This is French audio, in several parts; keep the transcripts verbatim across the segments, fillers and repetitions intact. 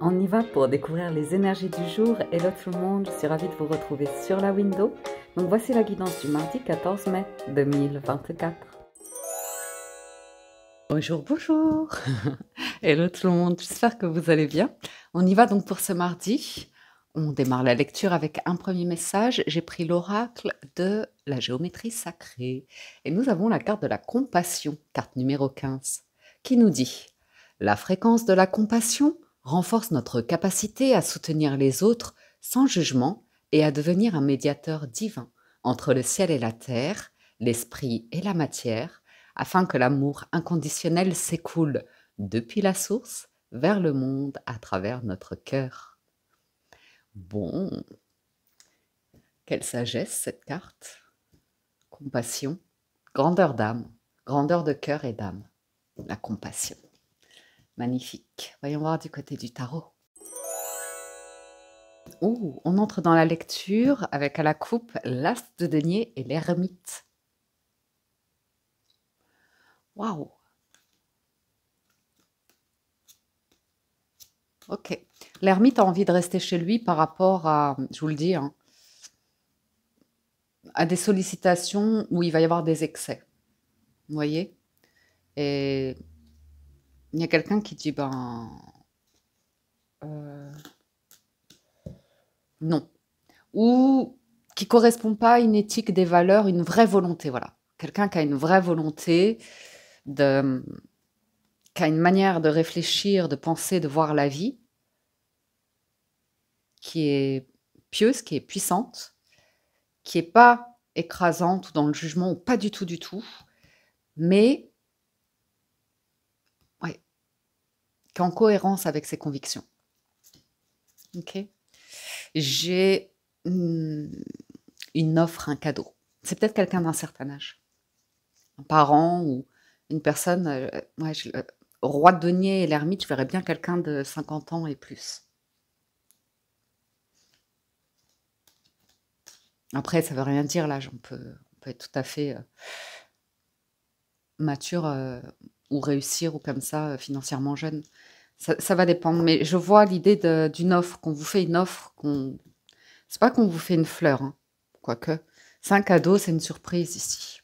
On y va pour découvrir les énergies du jour. Hello tout le monde, je suis ravie de vous retrouver sur la window. Donc voici la guidance du mardi quatorze mai deux mille vingt-quatre. Bonjour, bonjour. Hello tout le monde, j'espère que vous allez bien. On y va donc pour ce mardi. On démarre la lecture avec un premier message. J'ai pris l'oracle de la géométrie sacrée. Et nous avons la carte de la compassion, carte numéro quinze, qui nous dit « La fréquence de la compassion renforce notre capacité à soutenir les autres sans jugement et à devenir un médiateur divin entre le ciel et la terre, l'esprit et la matière, afin que l'amour inconditionnel s'écoule depuis la source vers le monde à travers notre cœur. » Bon, quelle sagesse cette carte. Compassion, grandeur d'âme, grandeur de cœur et d'âme, la compassion. Magnifique. Voyons voir du côté du tarot. Oh, on entre dans la lecture avec à la coupe l'as de denier et l'ermite. Waouh. Ok. L'ermite a envie de rester chez lui par rapport à, je vous le dis, hein, à des sollicitations où il va y avoir des excès. Vous voyez? Et... il y a quelqu'un qui dit, ben, euh, non, ou qui ne correspond pas à une éthique, des valeurs, une vraie volonté, voilà. Quelqu'un qui a une vraie volonté, de, qui a une manière de réfléchir, de penser, de voir la vie, qui est pieuse, qui est puissante, qui n'est pas écrasante ou dans le jugement, ou pas du tout, du tout, mais... en cohérence avec ses convictions. Ok. J'ai une, une offre, un cadeau. C'est peut-être quelqu'un d'un certain âge. Un parent ou une personne... Euh, ouais, je, euh, roi de denier et l'ermite, je verrais bien quelqu'un de cinquante ans et plus. Après, ça ne veut rien dire l'âge. On peut, on peut être tout à fait euh, mature... Euh, ou réussir, ou comme ça, financièrement jeune. Ça, ça va dépendre, mais je vois l'idée d'une offre, qu'on vous fait une offre, qu'on... c'est pas qu'on vous fait une fleur, hein, quoique. C'est un cadeau, c'est une surprise ici.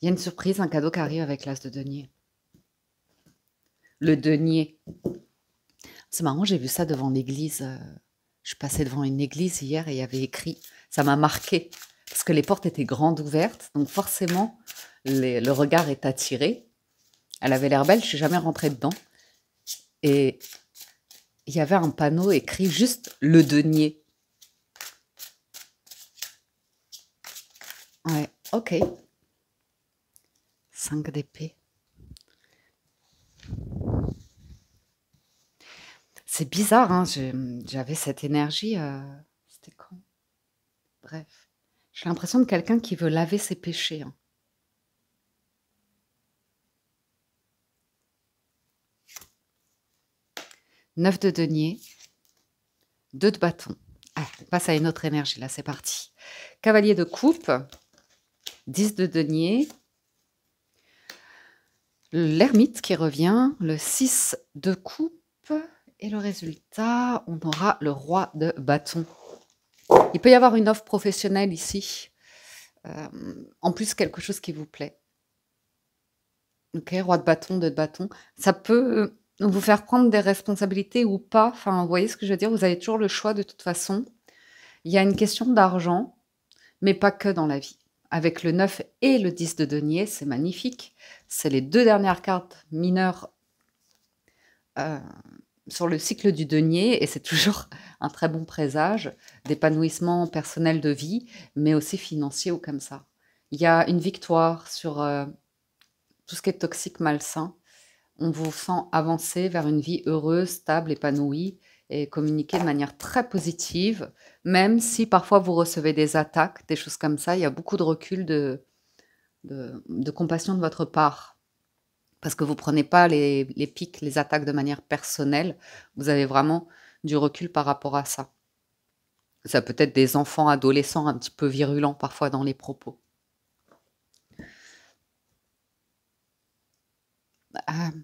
Il y a une surprise, un cadeau qui arrive avec l'as de denier. Le denier. C'est marrant, j'ai vu ça devant l'église... Je suis passée devant une église hier et il y avait écrit, ça m'a marqué, parce que les portes étaient grandes ouvertes, donc forcément, les, le regard est attiré. Elle avait l'air belle, je ne suis jamais rentrée dedans. Et il y avait un panneau écrit juste « Le denier ». Ouais, ok. cinq d'épée. C'est bizarre, hein, j'avais cette énergie, euh, c'était quand? Bref, j'ai l'impression de quelqu'un qui veut laver ses péchés. Hein. neuf de denier, deux de bâton. Ah, on passe à une autre énergie, là, c'est parti. Cavalier de coupe, dix de denier. L'ermite qui revient, le six de coupe. Et le résultat, on aura le roi de bâton. Il peut y avoir une offre professionnelle ici. Euh, en plus, quelque chose qui vous plaît. Ok, roi de bâton, deux de bâton. Ça peut vous faire prendre des responsabilités ou pas. Enfin, vous voyez ce que je veux dire? Vous avez toujours le choix de toute façon. Il y a une question d'argent, mais pas que dans la vie. Avec le neuf et le dix de denier, c'est magnifique. C'est les deux dernières cartes mineures euh, sur le cycle du denier, et c'est toujours un très bon présage d'épanouissement personnel de vie, mais aussi financier ou comme ça. Il y a une victoire sur euh, tout ce qui est toxique, malsain. On vous sent avancer vers une vie heureuse, stable, épanouie, et communiquer de manière très positive, même si parfois vous recevez des attaques, des choses comme ça. Il y a beaucoup de recul de, de, de compassion de votre part. Parce que vous ne prenez pas les, les pics, les attaques de manière personnelle. Vous avez vraiment du recul par rapport à ça. Ça peut être des enfants, adolescents, un petit peu virulents parfois dans les propos. euh,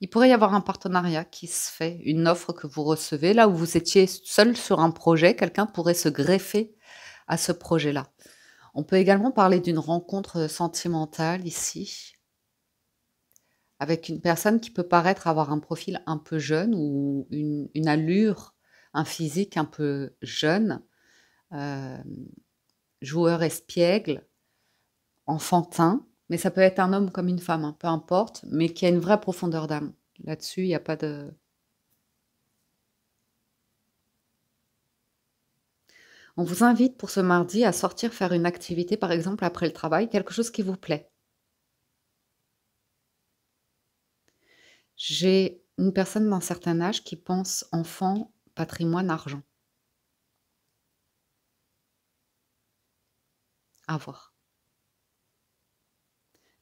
il pourrait y avoir un partenariat qui se fait, une offre que vous recevez. Là où vous étiez seul sur un projet, quelqu'un pourrait se greffer à ce projet-là. On peut également parler d'une rencontre sentimentale ici, avec une personne qui peut paraître avoir un profil un peu jeune ou une, une allure, un physique un peu jeune, euh, joueur espiègle, enfantin, mais ça peut être un homme comme une femme, hein, peu importe, mais qui a une vraie profondeur d'âme. Là-dessus, il n'y a pas de... On vous invite pour ce mardi à sortir faire une activité, par exemple après le travail, quelque chose qui vous plaît. J'ai une personne d'un certain âge qui pense enfant, patrimoine, argent. À voir.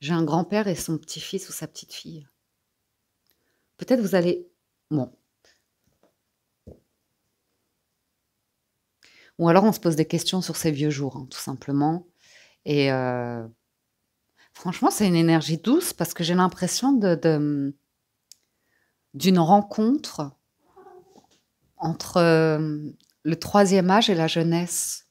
J'ai un grand-père et son petit-fils ou sa petite-fille. Peut-être vous allez... Bon. Ou alors on se pose des questions sur ces vieux jours, hein, tout simplement. Et euh... franchement, c'est une énergie douce parce que j'ai l'impression de... de... d'une rencontre entre euh, le troisième âge et la jeunesse.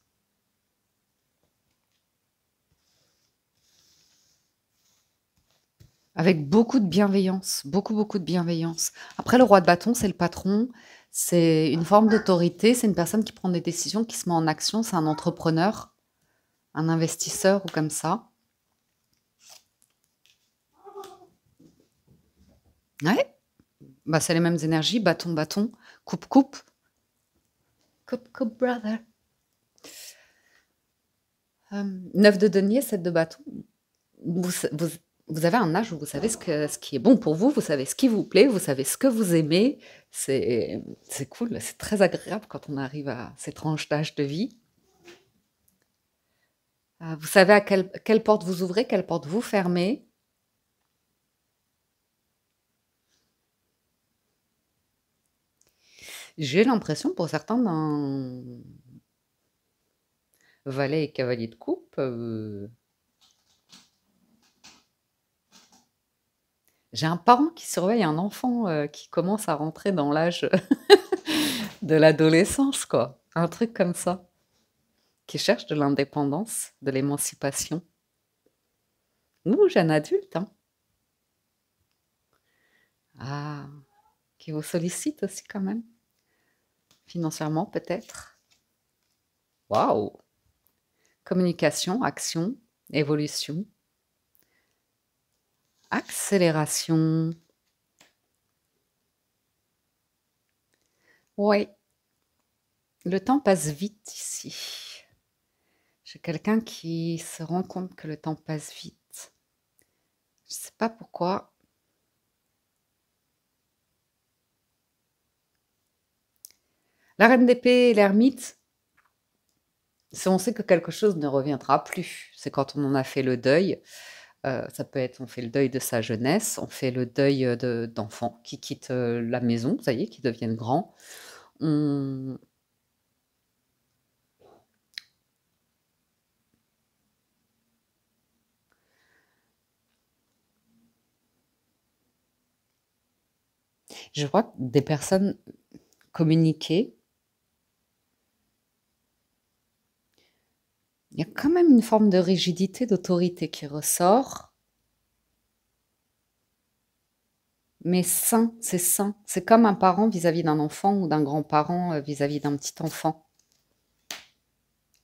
Avec beaucoup de bienveillance, beaucoup, beaucoup de bienveillance. Après, le roi de bâton, c'est le patron, c'est une forme d'autorité, c'est une personne qui prend des décisions, qui se met en action, c'est un entrepreneur, un investisseur ou comme ça. Ouais. Bah, c'est les mêmes énergies, bâton, bâton, coupe, coupe. Coupe, coupe, brother. Euh, neuf de denier, sept de bâton. Vous, vous, vous avez un âge où vous savez ce, que, ce qui est bon pour vous, vous savez ce qui vous plaît, vous savez ce que vous aimez. C'est cool, c'est très agréable quand on arrive à ces tranches d'âge de vie. Euh, vous savez à quelle, quelle porte vous ouvrez, quelle porte vous fermez. J'ai l'impression pour certains d'un valet et cavalier de coupe. Euh... J'ai un parent qui surveille un enfant euh, qui commence à rentrer dans l'âge de l'adolescence, quoi. Un truc comme ça. Qui cherche de l'indépendance, de l'émancipation. Ou jeune adulte, hein. Ah, qui vous sollicite aussi quand même. Financièrement, peut-être. Waouh! Communication, action, évolution. Accélération. Oui. Le temps passe vite ici. J'ai quelqu'un qui se rend compte que le temps passe vite. Je ne sais pas pourquoi. La reine d'épée et l'ermite, si on sait que quelque chose ne reviendra plus, c'est quand on en a fait le deuil. Euh, ça peut être, on fait le deuil de sa jeunesse, on fait le deuil d'enfants qui quittent la maison, ça y est, qui deviennent grands. On... Je crois que des personnes communiquées, il y a quand même une forme de rigidité, d'autorité qui ressort. Mais sain, c'est sain. C'est comme un parent vis-à-vis d'un enfant ou d'un grand-parent vis-à-vis d'un petit enfant.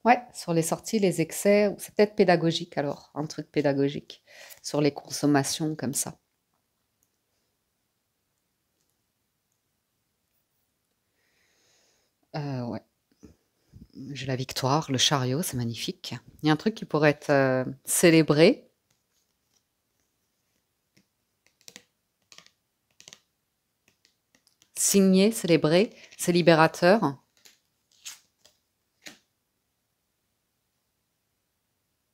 Ouais, sur les sorties, les excès, c'est peut-être pédagogique alors, un truc pédagogique, sur les consommations comme ça. Euh, ouais. J'ai la victoire, le chariot, c'est magnifique. Il y a un truc qui pourrait être euh, célébré. Signé, célébré, c'est libérateur.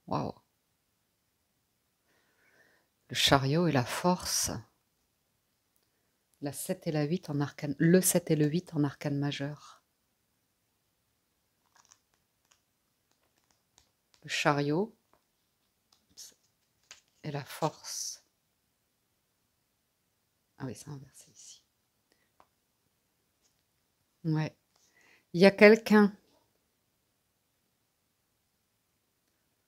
Waouh. Le chariot et la force. La sept et la huit en arcane, le sept et le huit en arcane majeur. Chariot, et la force. Ah oui, c'est inversé ici. Ouais. Il y a quelqu'un.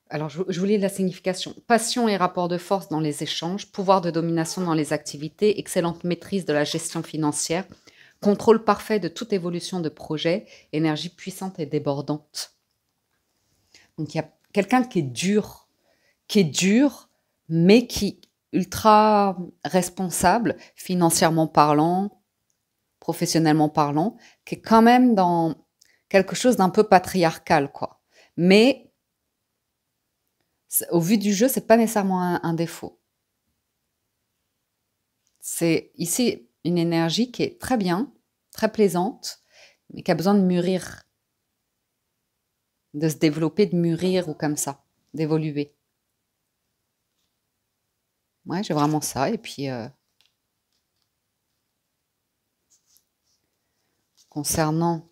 Alors, je, je vous lis la signification. Passion et rapport de force dans les échanges, pouvoir de domination dans les activités, excellente maîtrise de la gestion financière, contrôle parfait de toute évolution de projet, énergie puissante et débordante. Donc, il y a quelqu'un qui est dur, qui est dur, mais qui est ultra responsable, financièrement parlant, professionnellement parlant, qui est quand même dans quelque chose d'un peu patriarcal, quoi. Mais au vu du jeu, ce n'est pas nécessairement un, un défaut. C'est ici une énergie qui est très bien, très plaisante, mais qui a besoin de mûrir, de se développer, de mûrir ou comme ça, d'évoluer. Ouais, j'ai vraiment ça. Et puis, euh, concernant...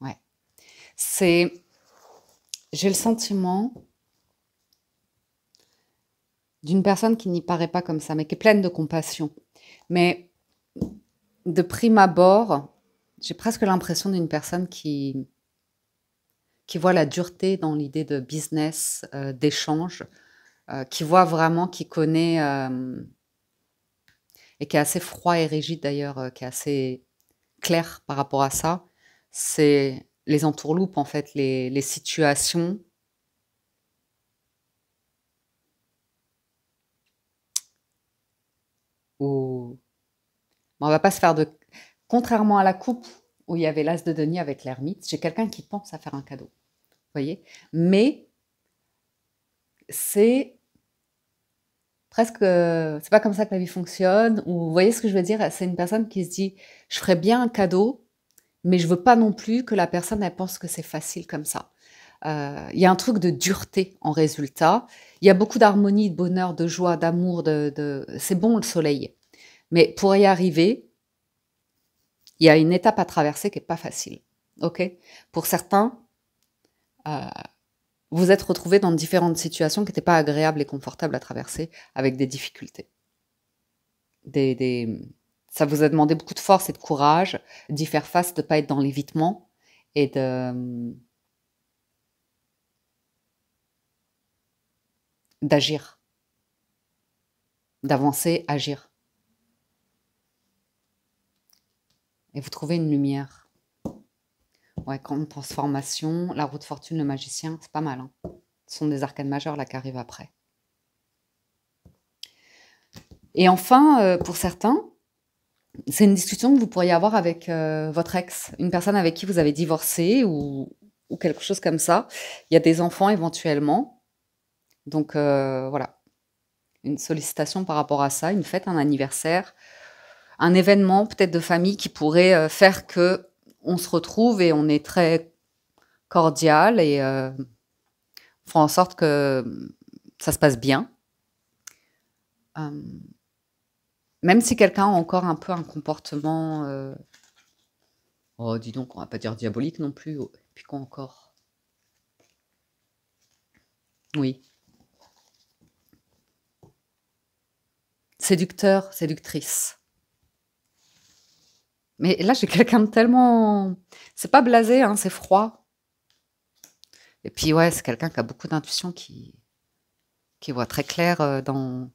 Ouais. C'est... J'ai le sentiment d'une personne qui n'y paraît pas comme ça, mais qui est pleine de compassion. Mais de prime abord, j'ai presque l'impression d'une personne qui, qui voit la dureté dans l'idée de business, euh, d'échange, euh, qui voit vraiment, qui connaît, euh, et qui est assez froid et rigide d'ailleurs, euh, qui est assez clair par rapport à ça. C'est... les entourloupes, en fait, les, les situations. Où... Bon, on ne va pas se faire de... Contrairement à la coupe où il y avait l'as de denier avec l'ermite, j'ai quelqu'un qui pense à faire un cadeau. Vous voyez? Mais c'est presque... C'est pas comme ça que la vie fonctionne. Ou, vous voyez ce que je veux dire? C'est une personne qui se dit, je ferais bien un cadeau, mais je ne veux pas non plus que la personne, elle pense que c'est facile comme ça. Euh, y a un truc de dureté en résultat. Il y a beaucoup d'harmonie, de bonheur, de joie, d'amour. De, de... C'est bon le soleil. Mais pour y arriver, il y a une étape à traverser qui n'est pas facile. Okay? Pour certains, euh, vous êtes retrouvés dans différentes situations qui n'étaient pas agréables et confortables à traverser avec des difficultés. Des... des... Ça vous a demandé beaucoup de force et de courage d'y faire face, de ne pas être dans l'évitement et de d'agir, d'avancer, agir. Et vous trouvez une lumière. Ouais, grande transformation, la roue de fortune, le magicien, c'est pas mal. Hein. Ce sont des arcanes majeures là qui arrivent après. Et enfin, euh, pour certains, c'est une discussion que vous pourriez avoir avec euh, votre ex, une personne avec qui vous avez divorcé ou, ou quelque chose comme ça. Il y a des enfants éventuellement. Donc euh, voilà, une sollicitation par rapport à ça, une fête, un anniversaire, un événement peut-être de famille qui pourrait euh, faire que on se retrouve et on est très cordial et euh, on fait en sorte que ça se passe bien. Euh... Même si quelqu'un a encore un peu un comportement, euh... oh dis donc, on va pas dire diabolique non plus, et puis quoi encore? Oui. Séducteur, séductrice. Mais là j'ai quelqu'un de tellement, c'est pas blasé, hein, c'est froid. Et puis ouais, c'est quelqu'un qui a beaucoup d'intuition, qui... qui voit très clair dans...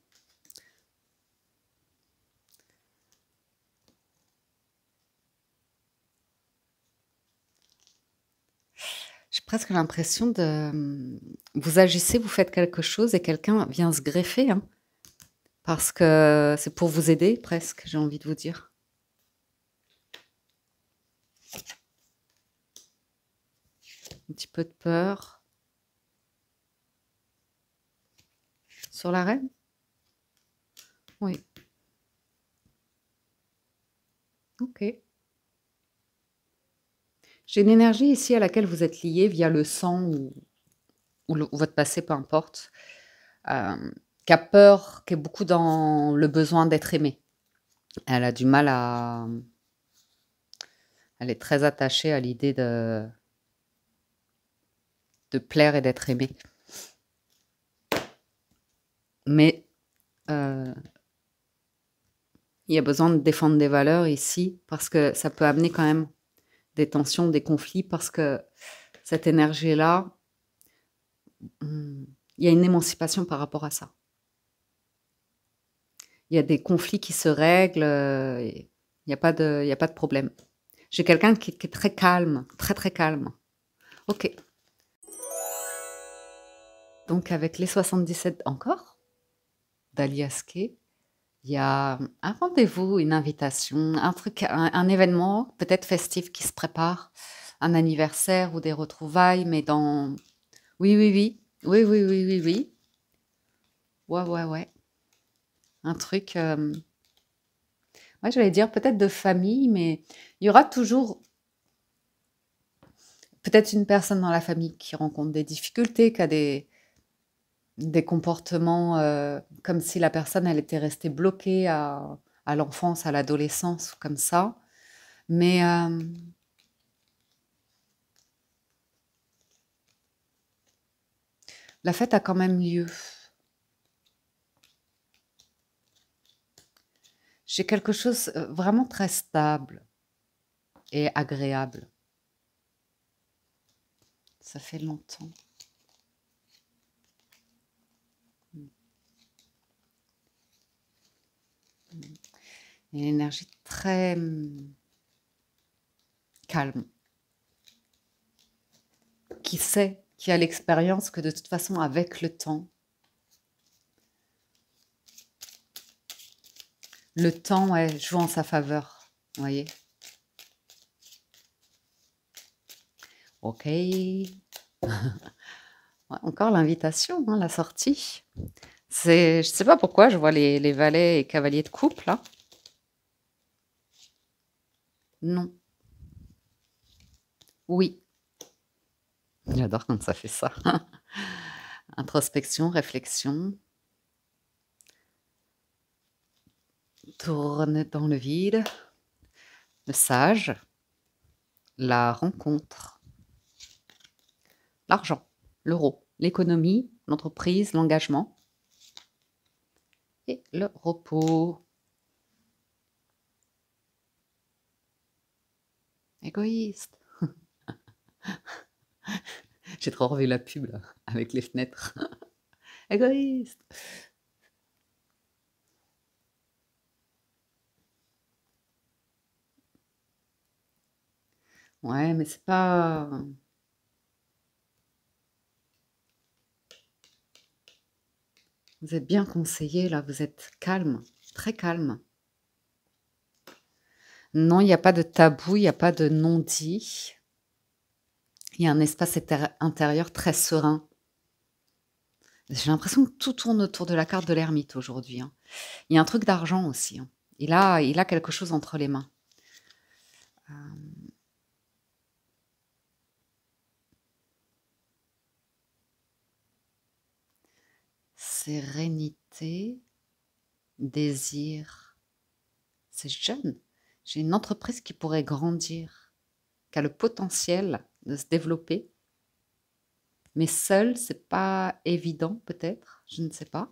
J'ai presque l'impression de... Vous agissez, vous faites quelque chose et quelqu'un vient se greffer. Hein, parce que c'est pour vous aider, presque, j'ai envie de vous dire. Un petit peu de peur. Sur la reine? Oui. Ok. J'ai une énergie ici à laquelle vous êtes lié via le sang ou, ou, le, ou votre passé, peu importe, euh, qui a peur, qui est beaucoup dans le besoin d'être aimée. Elle a du mal à... Elle est très attachée à l'idée de, de plaire et d'être aimée. mais euh, il y a besoin de défendre des valeurs ici, parce que ça peut amener quand même des tensions, des conflits, parce que cette énergie-là, il y a une émancipation par rapport à ça. Il y a des conflits qui se règlent, il n'y a pas de, il n'y a pas de problème. J'ai quelqu'un qui, qui est très calme, très très calme. Ok. Donc avec les soixante-dix-sept encore, d'Aliyass Ké, il y a un rendez-vous, une invitation, un truc, un, un événement peut-être festif qui se prépare, un anniversaire ou des retrouvailles, mais dans... Oui, oui, oui, oui, oui, oui, oui, oui. Ouais, ouais, ouais. Un truc... Euh... Ouais, j'allais dire peut-être de famille, mais il y aura toujours peut-être une personne dans la famille qui rencontre des difficultés, qui a des, des comportements euh, comme si la personne, elle était restée bloquée à, à l'enfance, à l'adolescence, comme ça. Mais... Euh... La fête a quand même lieu. J'ai quelque chose vraiment très stable et agréable. Ça fait longtemps. Une énergie très calme, qui sait, qui a l'expérience que de toute façon, avec le temps, le temps ouais, joue en sa faveur, vous voyez. Ok. Encore l'invitation, hein, la sortie. Je ne sais pas pourquoi, je vois les, les valets et cavaliers de couple, là. Non. Oui. J'adore quand ça fait ça. Introspection, réflexion. Tourne dans le vide. Le sage. La rencontre. L'argent, l'euro, l'économie, l'entreprise, l'engagement. Et le repos. Égoïste. J'ai trop revu la pub, là, avec les fenêtres. Égoïste. Ouais, mais c'est pas... Vous êtes bien conseillé, là. Vous êtes calme, très calme. Non, il n'y a pas de tabou, il n'y a pas de non-dit. Il y a un espace intérieur très serein. J'ai l'impression que tout tourne autour de la carte de l'ermite aujourd'hui. Hein. Il y a un truc d'argent aussi. Hein. Il a, il a quelque chose entre les mains. Euh... Sérénité, désir. C'est jeune. J'ai une entreprise qui pourrait grandir, qui a le potentiel de se développer, mais seul, c'est pas évident peut-être, je ne sais pas.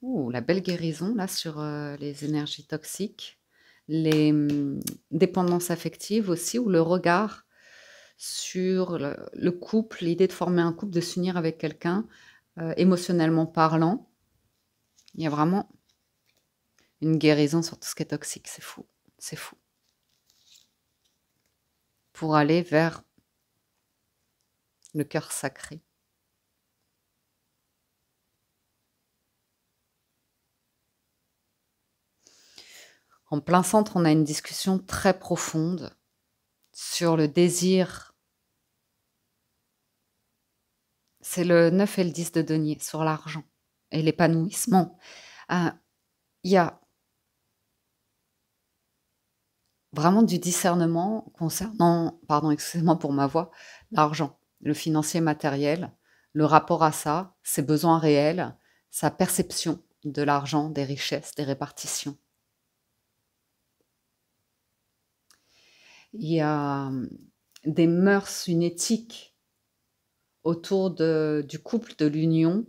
Ouh, la belle guérison là sur euh, les énergies toxiques, les euh, dépendances affectives aussi, ou le regard sur le, le couple, l'idée de former un couple, de s'unir avec quelqu'un, euh, émotionnellement parlant. Il y a vraiment une guérison sur tout ce qui est toxique, c'est fou, c'est fou. Pour aller vers le cœur sacré. En plein centre, on a une discussion très profonde sur le désir. C'est le neuf et le dix de denier, sur l'argent et l'épanouissement. Euh, il y a vraiment du discernement concernant, pardon, excusez-moi pour ma voix, l'argent, le financier matériel, le rapport à ça, ses besoins réels, sa perception de l'argent, des richesses, des répartitions. Il y a des mœurs, une éthique autour de, du couple, de l'union,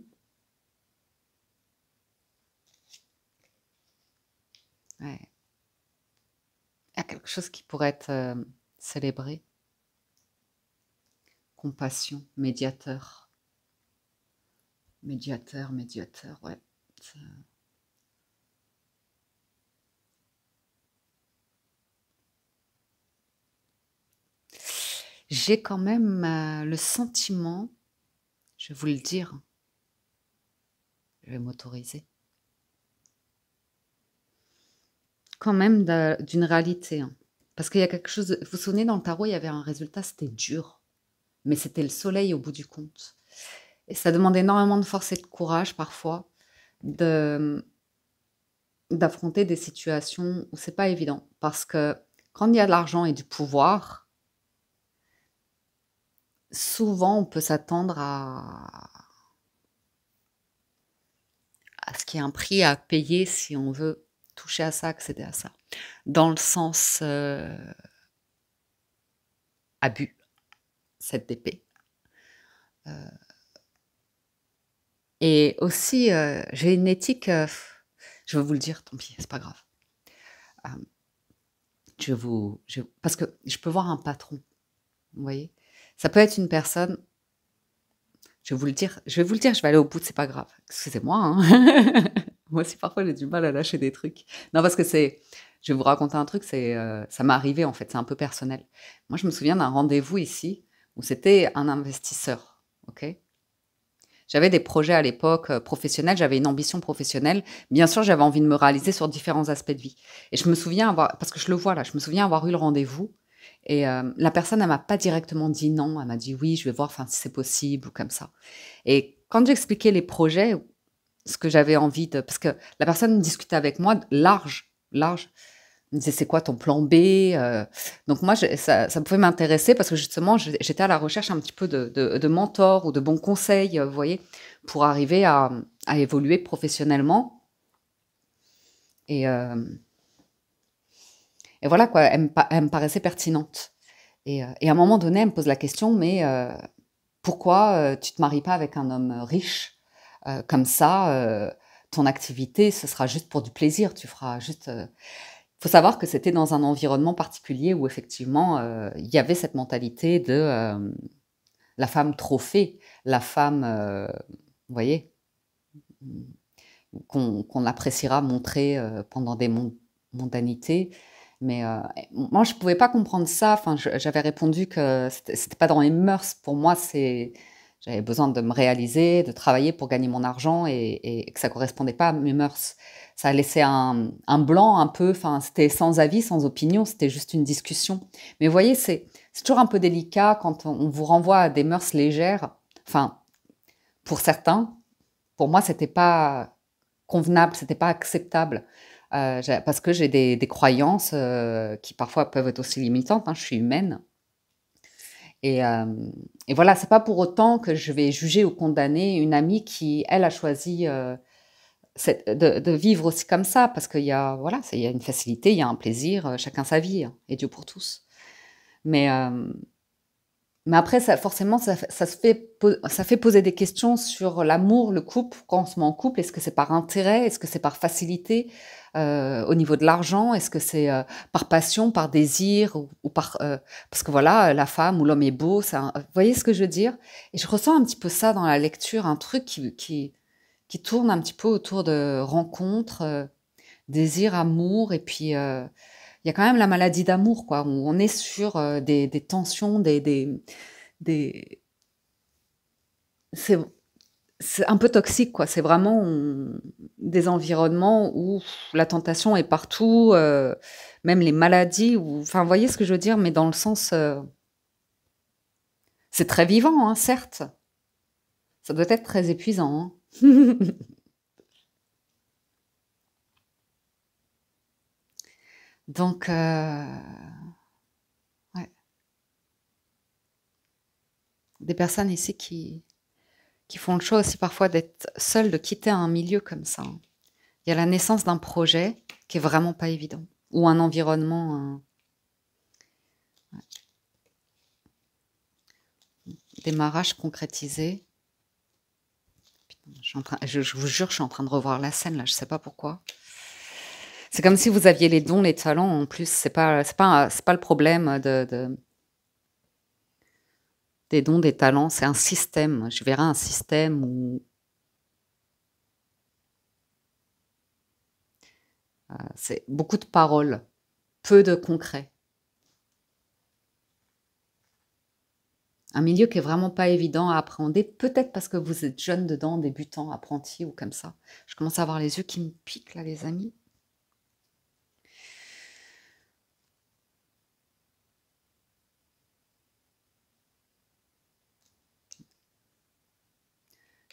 Ouais. Il y a quelque chose qui pourrait être euh, célébré. Compassion, médiateur. Médiateur, médiateur, ouais. Ça... J'ai quand même euh, le sentiment, je vais vous le dire, je vais m'autoriser, quand même d'une réalité. Hein. Parce qu'il y a quelque chose, de... vous vous souvenez, dans le tarot, il y avait un résultat, c'était dur, mais c'était le soleil au bout du compte. Et ça demande énormément de force et de courage parfois de... d'affronter des situations où c'est pas évident. Parce que quand il y a de l'argent et du pouvoir, souvent, on peut s'attendre à... à ce qu'il y ait un prix à payer si on veut toucher à ça, accéder à ça. Dans le sens euh... abus, cette d'épée. Euh... Et aussi, euh, j'ai une éthique, euh... je vais vous le dire, tant pis, c'est pas grave. Euh... Je vous... je... Parce que je peux voir un patron, vous voyez ? Ça peut être une personne, je vais vous le dire, je vais vous le dire, je vais aller au bout, c'est pas grave. Excusez-moi, hein. Moi aussi parfois j'ai du mal à lâcher des trucs. Non, parce que c'est, je vais vous raconter un truc, c'est, euh, ça m'est arrivé en fait, c'est un peu personnel. Moi je me souviens d'un rendez-vous ici, où c'était un investisseur, ok. J'avais des projets à l'époque professionnels, j'avais une ambition professionnelle. Bien sûr, j'avais envie de me réaliser sur différents aspects de vie. Et je me souviens avoir, parce que je le vois là, je me souviens avoir eu le rendez-vous. Et euh, la personne, elle m'a pas directement dit non, elle m'a dit oui, je vais voir si c'est possible ou comme ça. Et quand j'expliquais les projets, ce que j'avais envie de... Parce que la personne discutait avec moi large, large. Elle me disait, c'est quoi ton plan B euh, Donc moi, je, ça, ça pouvait m'intéresser parce que justement, j'étais à la recherche un petit peu de, de, de mentors ou de bons conseils, vous voyez, pour arriver à, à évoluer professionnellement. Et... Euh, Et voilà, quoi, elle me, elle me paraissait pertinente. Et, et à un moment donné, elle me pose la question, mais euh, pourquoi euh, tu ne te maries pas avec un homme riche euh, comme ça, euh, ton activité, ce sera juste pour du plaisir, tu feras juste... Il euh... faut savoir que c'était dans un environnement particulier où effectivement, euh, il y avait cette mentalité de euh, la femme trophée, la femme, euh, vous voyez, qu'on qu'on appréciera montrer euh, pendant des mon mondanités. Mais euh, moi, je ne pouvais pas comprendre ça. Enfin, j'avais répondu que ce n'était pas dans les mœurs. Pour moi, j'avais besoin de me réaliser, de travailler pour gagner mon argent et, et que ça ne correspondait pas à mes mœurs. Ça laissait un, un blanc un peu. Enfin, c'était sans avis, sans opinion. C'était juste une discussion. Mais vous voyez, c'est toujours un peu délicat quand on vous renvoie à des mœurs légères. Enfin, pour certains, pour moi, ce n'était pas convenable, ce n'était pas acceptable. Euh, parce que j'ai des, des croyances euh, qui parfois peuvent être aussi limitantes, hein, je suis humaine. Et, euh, et voilà, c'est pas pour autant que je vais juger ou condamner une amie qui, elle, a choisi euh, cette, de, de vivre aussi comme ça, parce qu'il y a, voilà, il y a une facilité, il y a un plaisir, euh, chacun sa vie, hein, et Dieu pour tous. Mais, euh, mais après, ça, forcément, ça, ça, se fait, ça fait poser des questions sur l'amour, le couple, quand on se met en couple, est-ce que c'est par intérêt, est-ce que c'est par facilité ? Euh, au niveau de l'argent, est-ce que c'est euh, par passion, par désir ou, ou par euh, parce que voilà, la femme ou l'homme est beau, ça, vous voyez ce que je veux dire? Et je ressens un petit peu ça dans la lecture, un truc qui, qui, qui tourne un petit peu autour de rencontres, euh, désir, amour, et puis il euh, y a quand même la maladie d'amour, quoi, où on est sur euh, des, des tensions, des... des, des... c'est... c'est un peu toxique, quoi. C'est vraiment on... des environnements où la tentation est partout, euh, même les maladies. Où... Enfin, vous voyez ce que je veux dire, mais dans le sens... Euh... C'est très vivant, hein, certes. Ça doit être très épuisant. Hein. Donc... Euh... Ouais. Des personnes ici qui... qui font le choix aussi parfois d'être seuls, de quitter un milieu comme ça. Il y a la naissance d'un projet qui est vraiment pas évident, ou un environnement, euh... ouais. Démarrage concrétisé. Putain, je, suis en train... je, je vous jure, je suis en train de revoir la scène là, je sais pas pourquoi. C'est comme si vous aviez les dons, les talents, en plus. C'est pas, c'est pas, c'est pas le problème de, de... des dons, des talents. C'est un système. Je verrai un système où... C'est beaucoup de paroles, peu de concret. Un milieu qui n'est vraiment pas évident à appréhender, peut-être parce que vous êtes jeune dedans, débutant, apprenti ou comme ça. Je commence à avoir les yeux qui me piquent là, les amis.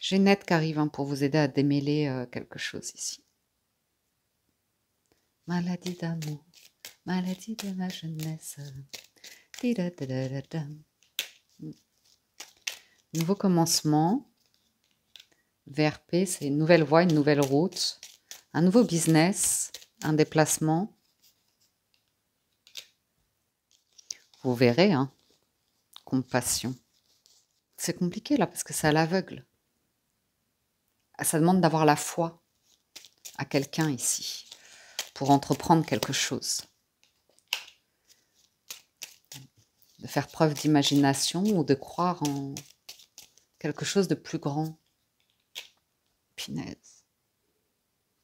J'ai Net qui arrive hein, pour vous aider à démêler euh, quelque chose ici. Maladie d'amour, maladie de ma jeunesse. Nouveau commencement. V R P, c'est une nouvelle voie, une nouvelle route. Un nouveau business, un déplacement. Vous verrez, hein. Compassion. C'est compliqué là, parce que c'est à l'aveugle. Ça demande d'avoir la foi à quelqu'un ici, pour entreprendre quelque chose. De faire preuve d'imagination ou de croire en... quelque chose de plus grand. Pinaise.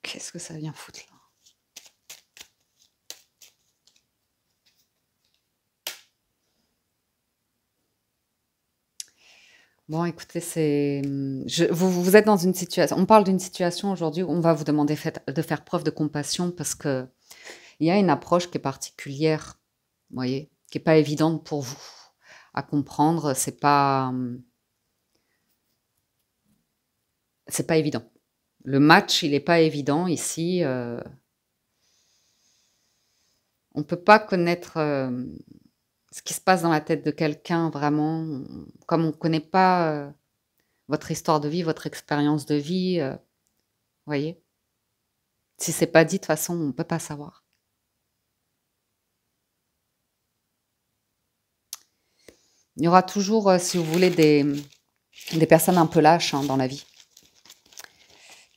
Qu'est-ce que ça vient foutre là? Bon, écoutez, c'est... Je... Vous, vous êtes dans une situation... On parle d'une situation aujourd'hui où on va vous demander fait... de faire preuve de compassion parce que il y a une approche qui est particulière, vous voyez, qui n'est pas évidente pour vous à comprendre. C'est pas... C'est pas évident. Le match, il n'est pas évident ici. Euh... On ne peut pas connaître euh, ce qui se passe dans la tête de quelqu'un vraiment. Comme on ne connaît pas euh, votre histoire de vie, votre expérience de vie, euh... voyez. Si ce n'est pas dit, de toute façon, on ne peut pas savoir. Il y aura toujours, euh, si vous voulez, des, des personnes un peu lâches hein, dans la vie.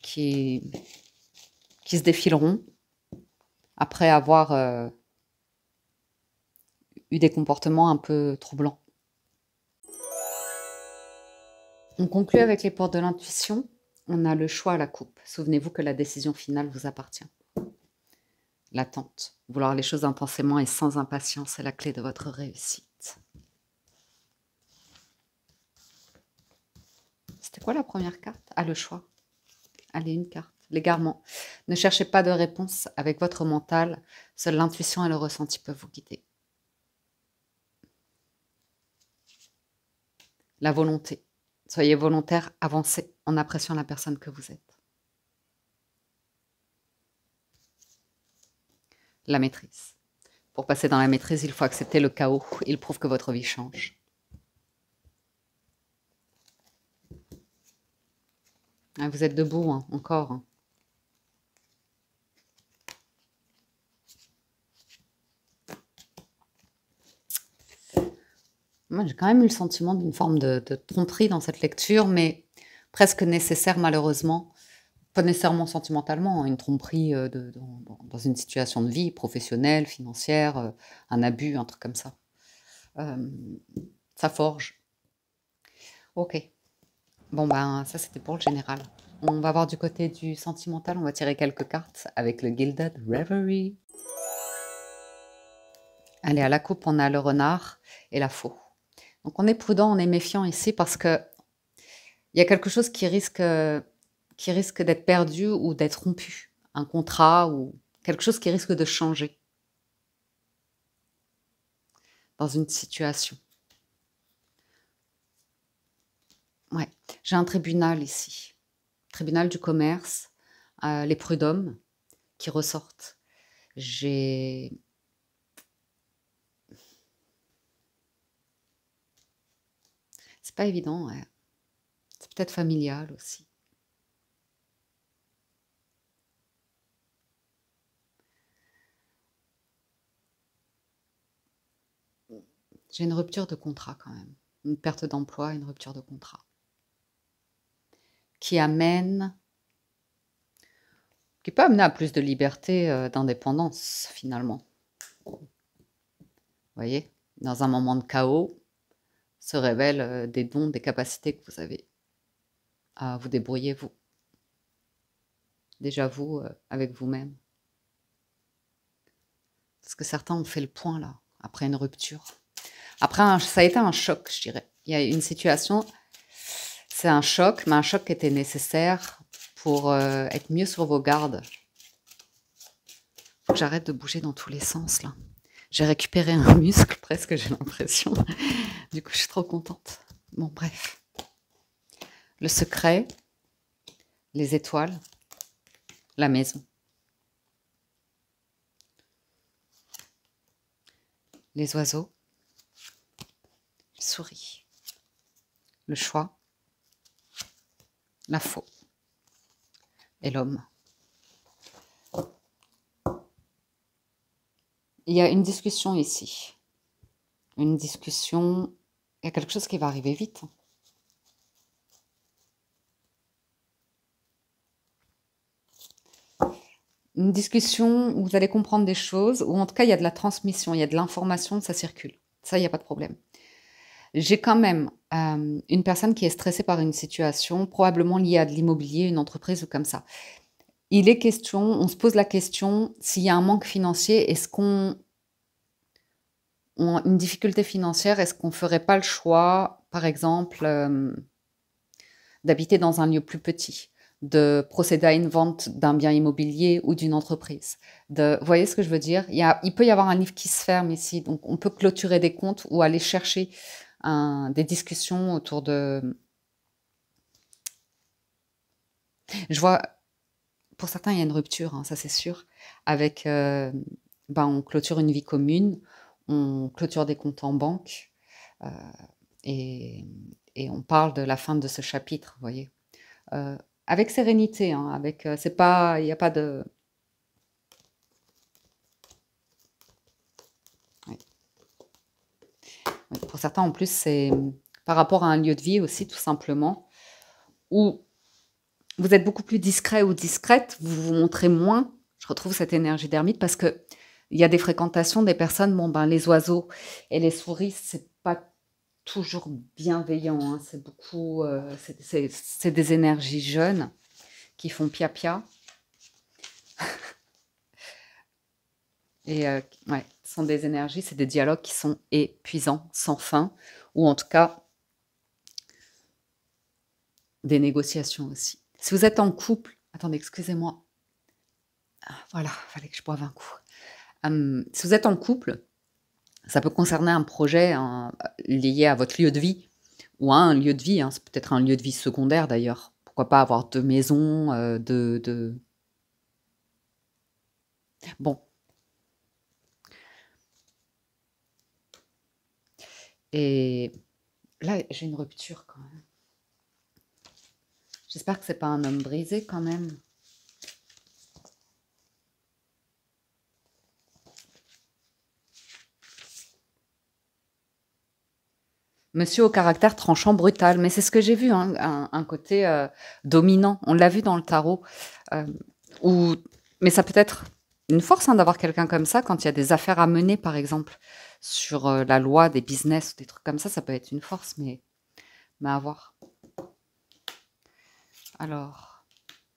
Qui, qui se défileront après avoir euh, eu des comportements un peu troublants. On conclut avec les portes de l'intuition. On a le choix à la coupe. Souvenez-vous que la décision finale vous appartient. L'attente, vouloir les choses intensément et sans impatience est la clé de votre réussite. C'était quoi la première carte? Ah, le choix. Allez, une carte. L'égarement. Ne cherchez pas de réponse avec votre mental. Seule l'intuition et le ressenti peuvent vous guider. La volonté. Soyez volontaire, avancez en appréciant la personne que vous êtes. La maîtrise. Pour passer dans la maîtrise, il faut accepter le chaos. Il prouve que votre vie change. Vous êtes debout, hein, encore. Hein. Moi, j'ai quand même eu le sentiment d'une forme de, de tromperie dans cette lecture, mais presque nécessaire, malheureusement. Pas nécessairement sentimentalement, hein, une tromperie euh, de, dans, dans une situation de vie professionnelle, financière, euh, un abus, un truc comme ça. Euh, ça forge. Ok. Bon, ben, ça, c'était pour le général. On va voir du côté du sentimental. On va tirer quelques cartes avec le Gilded Reverie. Allez, à la coupe, on a le renard et la faux. Donc, on est prudent, on est méfiant ici parce que il y a quelque chose qui risque, qui risque d'être perdu ou d'être rompu. Un contrat ou quelque chose qui risque de changer dans une situation. Ouais, j'ai un tribunal ici, tribunal du commerce, euh, les prud'hommes qui ressortent. J'ai... C'est pas évident, ouais. C'est peut-être familial aussi. J'ai une rupture de contrat quand même, une perte d'emploi, une rupture de contrat. Qui amène qui peut amener à plus de liberté, euh, d'indépendance, finalement. Vous voyez, dans un moment de chaos, se révèlent euh, des dons, des capacités que vous avez à vous débrouiller, vous. Déjà vous, euh, avec vous-même. Parce que certains ont fait le point, là, après une rupture. Après, un, ça a été un choc, je dirais. Il y a une situation, c'est un choc, mais un choc qui était nécessaire pour euh, être mieux sur vos gardes. Faut que j'arrête de bouger dans tous les sens, là. J'ai récupéré un muscle, presque, j'ai l'impression. Du coup, je suis trop contente. Bon, bref. Le secret, les étoiles, la maison. Les oiseaux, les souris, le choix, la faux et l'homme. Il y a une discussion ici. Une discussion, il y a quelque chose qui va arriver vite. Une discussion où vous allez comprendre des choses, ou en tout cas, il y a de la transmission, il y a de l'information, ça circule. Ça, il n'y a pas de problème. J'ai quand même euh, une personne qui est stressée par une situation, probablement liée à de l'immobilier, une entreprise ou comme ça. Il est question, on se pose la question, s'il y a un manque financier, est-ce qu'on... une difficulté financière, est-ce qu'on ne ferait pas le choix, par exemple, euh, d'habiter dans un lieu plus petit ? De procéder à une vente d'un bien immobilier ou d'une entreprise. De, vous voyez ce que je veux dire? Il y a, il peut y avoir un livre qui se ferme ici, donc on peut clôturer des comptes ou aller chercher un, des discussions autour de... Je vois, pour certains, il y a une rupture, hein, ça c'est sûr, avec, euh, ben, on clôture une vie commune, on clôture des comptes en banque, euh, et, et on parle de la fin de ce chapitre, vous voyez. Euh, Avec sérénité, hein, avec, euh, c'est pas, il n'y a pas de... Ouais. Ouais, pour certains, en plus, c'est par rapport à un lieu de vie aussi, tout simplement, où vous êtes beaucoup plus discret ou discrète, vous vous montrez moins. Je retrouve cette énergie d'ermite parce qu'il y a des fréquentations des personnes, bon, ben, les oiseaux et les souris, c'est pas... toujours bienveillant, hein. C'est beaucoup, euh, c'est des énergies jeunes qui font pia pia et euh, ouais, ce sont des énergies, c'est des dialogues qui sont épuisants, sans fin, ou en tout cas des négociations aussi. Si vous êtes en couple, attendez, excusez-moi, voilà, fallait que je boive un coup. Hum, si vous êtes en couple, ça peut concerner un projet, hein, lié à votre lieu de vie, ou à un lieu de vie, hein, c'est peut-être un lieu de vie secondaire d'ailleurs. Pourquoi pas avoir deux maisons, euh, deux, deux... Bon. Et là, j'ai une rupture quand même. J'espère que c'est pas un homme brisé quand même. Monsieur au caractère tranchant, brutal. Mais c'est ce que j'ai vu, hein, un, un côté euh, dominant. On l'a vu dans le tarot. Euh, où... Mais ça peut être une force, hein, d'avoir quelqu'un comme ça quand il y a des affaires à mener, par exemple, sur euh, la loi, des business, des trucs comme ça. Ça peut être une force, mais, mais à voir. Alors,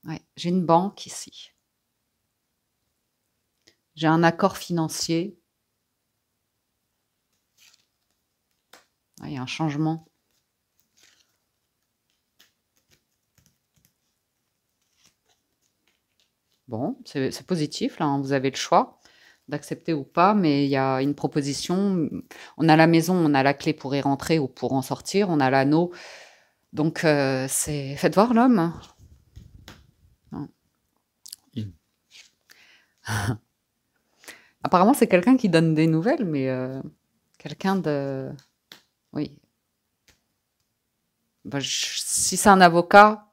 ouais, j'ai une banque ici. J'ai un accord financier. Il y a un changement. Bon, c'est positif, là, hein. Vous avez le choix d'accepter ou pas, mais il y a une proposition. On a la maison, on a la clé pour y rentrer ou pour en sortir, on a l'anneau. Donc, euh, c'est... Faites voir l'homme. Mmh. Apparemment, c'est quelqu'un qui donne des nouvelles, mais euh, quelqu'un de... Oui. Ben, je, si c'est un avocat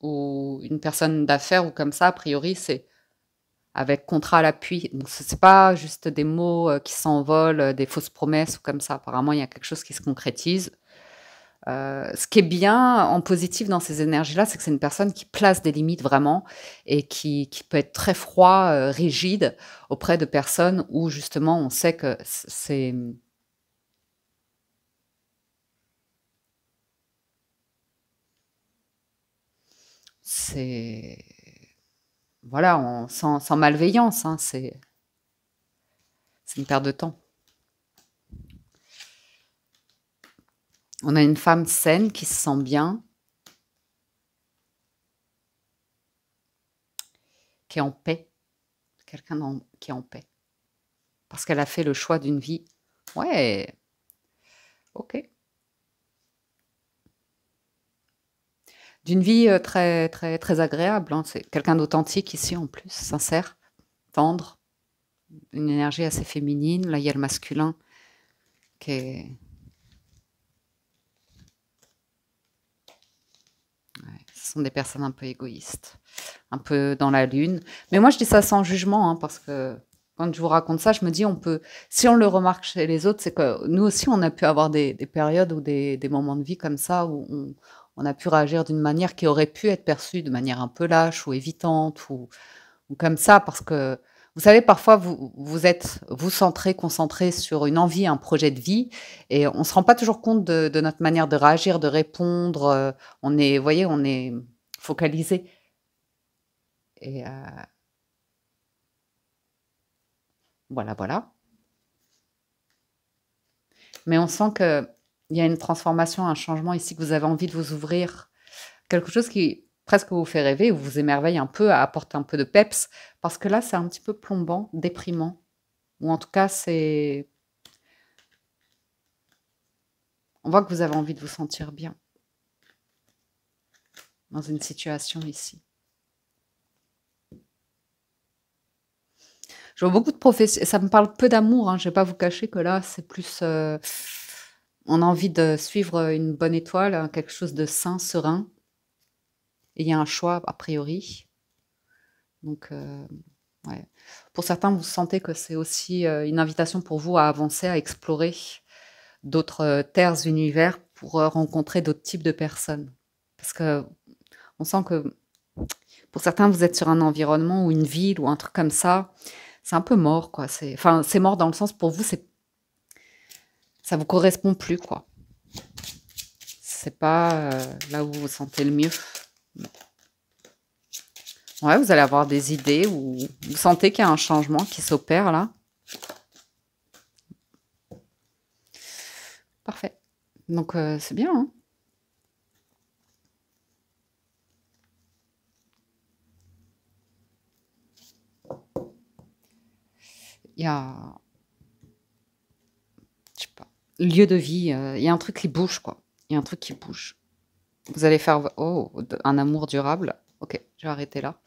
ou une personne d'affaires ou comme ça, a priori, c'est avec contrat à l'appui. Donc, ce n'est pas juste des mots euh, qui s'envolent, euh, des fausses promesses ou comme ça. Apparemment, il y a quelque chose qui se concrétise. Euh, ce qui est bien en positif dans ces énergies-là, c'est que c'est une personne qui place des limites vraiment et qui, qui peut être très froid, euh, rigide auprès de personnes où justement on sait que c'est... C'est... Voilà, on, sans, sans malveillance, hein, c'est une perte de temps. On a une femme saine qui se sent bien, qui est en paix, quelqu'un qui est en paix, parce qu'elle a fait le choix d'une vie. Ouais, ok. D'une vie très, très, très agréable, hein. C'est quelqu'un d'authentique ici en plus, sincère, tendre, une énergie assez féminine. Là, il y a le masculin qui est... Ce sont des personnes un peu égoïstes, un peu dans la lune. Mais moi, je dis ça sans jugement, hein, parce que quand je vous raconte ça, je me dis, on peut, si on le remarque chez les autres, c'est que nous aussi, on a pu avoir des, des périodes ou des, des moments de vie comme ça, où on, on a pu réagir d'une manière qui aurait pu être perçue de manière un peu lâche ou évitante, ou, ou comme ça, parce que, vous savez, parfois, vous, vous êtes vous centré, concentré sur une envie, un projet de vie, et on ne se rend pas toujours compte de, de notre manière de réagir, de répondre. Euh, on est, vous voyez, on est focalisé. Et euh, voilà, voilà. Mais on sent qu'il y a une transformation, un changement ici, que vous avez envie de vous ouvrir. Quelque chose qui... presque vous fait rêver, vous vous émerveillez un peu, apporter un peu de peps, parce que là, c'est un petit peu plombant, déprimant. Ou en tout cas, c'est... On voit que vous avez envie de vous sentir bien dans une situation ici. Je vois beaucoup de professions, ça me parle peu d'amour, hein. Je ne vais pas vous cacher que là, c'est plus... Euh... On a envie de suivre une bonne étoile, quelque chose de sain, serein. Et il y a un choix, a priori. Donc, euh, ouais. Pour certains, vous sentez que c'est aussi euh, une invitation pour vous à avancer, à explorer d'autres euh, terres, univers, pour euh, rencontrer d'autres types de personnes. Parce qu'on sent que, pour certains, vous êtes sur un environnement ou une ville ou un truc comme ça. C'est un peu mort, quoi. Enfin, c'est mort dans le sens, pour vous, ça ne vous correspond plus, quoi. C'est pas euh, là où vous vous sentez le mieux. Ouais, vous allez avoir des idées où vous sentez qu'il y a un changement qui s'opère là. Parfait. Donc euh, c'est bien, hein. Il y a, je sais pas, lieu de vie, euh, il y a un truc qui bouge, quoi. Il y a un truc qui bouge. Vous allez faire... Oh, un amour durable. Ok, je vais arrêter là.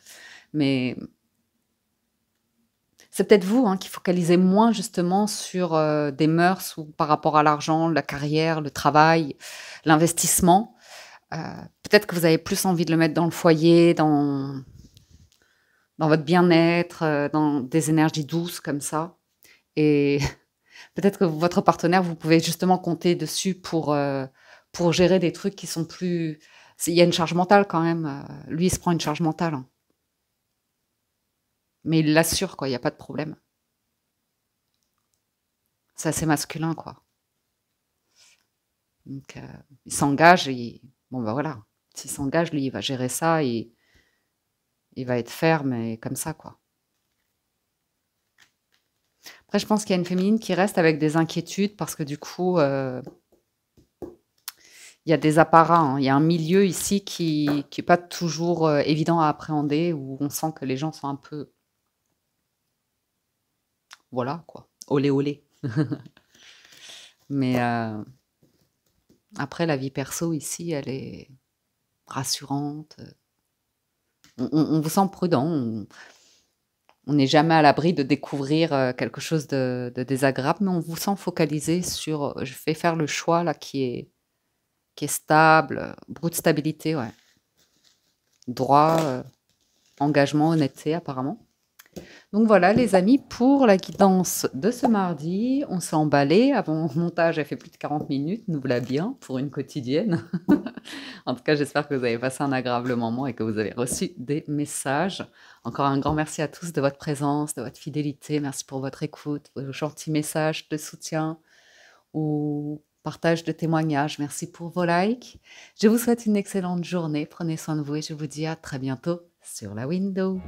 Mais c'est peut-être vous, hein, qui focalisez moins justement sur euh, des mœurs ou par rapport à l'argent, la carrière, le travail, l'investissement. Euh, peut-être que vous avez plus envie de le mettre dans le foyer, dans, dans votre bien-être, euh, dans des énergies douces comme ça. Et peut-être que votre partenaire, vous pouvez justement compter dessus pour... Euh, pour gérer des trucs qui sont plus... Il y a une charge mentale quand même. Lui, il se prend une charge mentale. Hein. Mais il l'assure, quoi. Il n'y a pas de problème. C'est assez masculin, quoi. Donc, euh, il s'engage et... Bon, ben voilà. S'il s'engage, lui, il va gérer ça et... Il va être ferme et comme ça, quoi. Après, je pense qu'il y a une féminine qui reste avec des inquiétudes parce que du coup... Euh... Il y a des apparats, hein. Il y a un milieu ici qui n'est pas toujours euh, évident à appréhender, où on sent que les gens sont un peu... Voilà, quoi. Olé, olé. Mais euh, après, la vie perso ici, elle est rassurante. On, on, on vous sent prudent. On n'est jamais à l'abri de découvrir quelque chose de, de désagréable, mais on vous sent focalisé sur... Je vais faire le choix là qui est... qui est stable, beaucoup de stabilité, ouais. Droit, euh, engagement, honnêteté, apparemment. Donc voilà les amis pour la guidance de ce mardi. On s'est emballé, avant mon montage elle fait plus de quarante minutes, nous voilà bien pour une quotidienne. En tout cas j'espère que vous avez passé un agréable moment et que vous avez reçu des messages. Encore un grand merci à tous de votre présence, de votre fidélité, merci pour votre écoute, vos gentils messages de soutien ou partage de témoignages, merci pour vos likes. Je vous souhaite une excellente journée, prenez soin de vous et je vous dis à très bientôt sur la window.